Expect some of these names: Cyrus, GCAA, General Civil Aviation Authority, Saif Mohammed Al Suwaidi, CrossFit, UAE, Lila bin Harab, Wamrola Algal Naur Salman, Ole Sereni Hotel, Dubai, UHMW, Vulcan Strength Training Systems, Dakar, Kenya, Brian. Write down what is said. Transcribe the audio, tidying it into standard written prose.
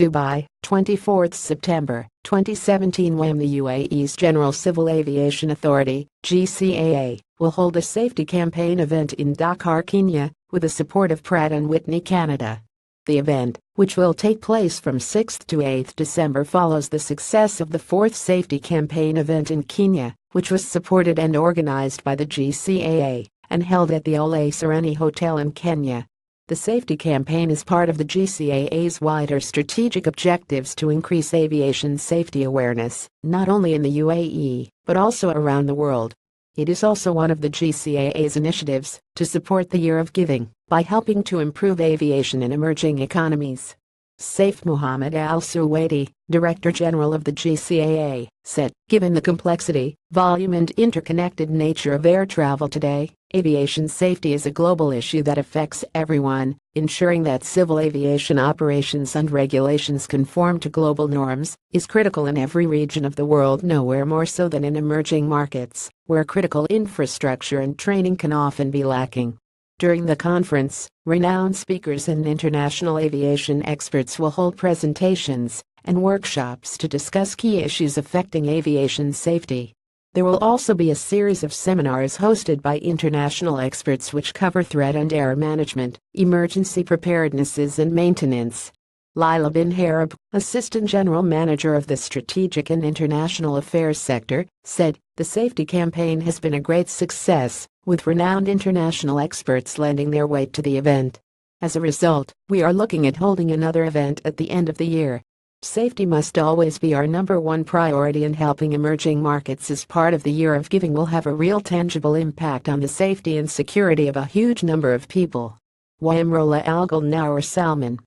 Dubai, 24 September 2017, when the UAE's General Civil Aviation Authority (GCAA) will hold a safety campaign event in Dakar, Kenya, with the support of Pratt & Whitney Canada. The event, which will take place from 6 to 8 December, follows the success of the fourth safety campaign event in Kenya, which was supported and organized by the GCAA and held at the Ole Sereni Hotel in Kenya. The safety campaign is part of the GCAA's wider strategic objectives to increase aviation safety awareness, not only in the UAE, but also around the world. It is also one of the GCAA's initiatives to support the Year of Giving by helping to improve aviation in emerging economies. Saif Mohammed Al Suwaidi, Director General of the GCAA, said, "Given the complexity, volume and interconnected nature of air travel today, aviation safety is a global issue that affects everyone. Ensuring that civil aviation operations and regulations conform to global norms is critical in every region of the world, nowhere more so than in emerging markets, where critical infrastructure and training can often be lacking." During the conference, renowned speakers and international aviation experts will hold presentations and workshops to discuss key issues affecting aviation safety. There will also be a series of seminars hosted by international experts which cover threat and error management, emergency preparednesses and maintenance. Lila bin Harab, Assistant General Manager of the Strategic and International Affairs Sector, said, "The safety campaign has been a great success, with renowned international experts lending their weight to the event. As a result, we are looking at holding another event at the end of the year. Safety must always be our #1 priority, and helping emerging markets as part of the Year of Giving will have a real tangible impact on the safety and security of a huge number of people." Wamrola Algal Naur Salman,